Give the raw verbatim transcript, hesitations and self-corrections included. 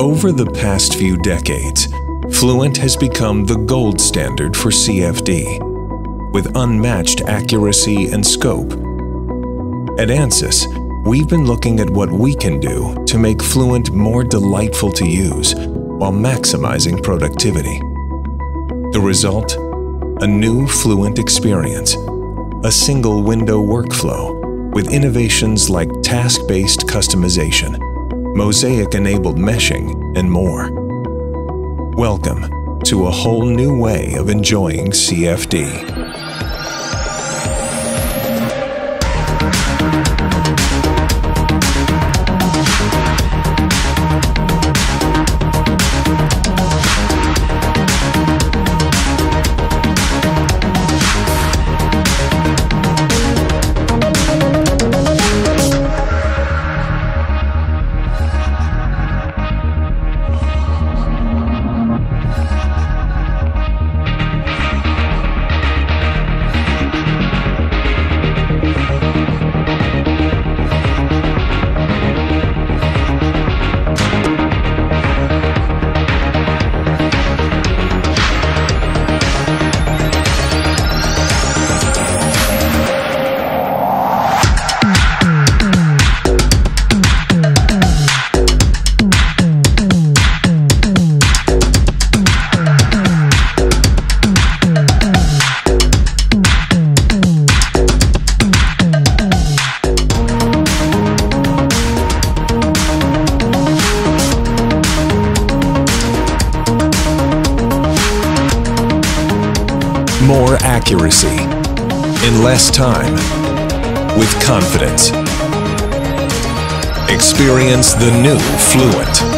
Over the past few decades, Fluent has become the gold standard for C F D, with unmatched accuracy and scope. At Ansys, we've been looking at what we can do to make Fluent more delightful to use while maximizing productivity. The result? A new Fluent experience, a single window workflow with innovations like task-based customization, mosaic-enabled meshing, and more. Welcome to a whole new way of enjoying C F D. More accuracy in less time with confidence. Experience the new Fluent.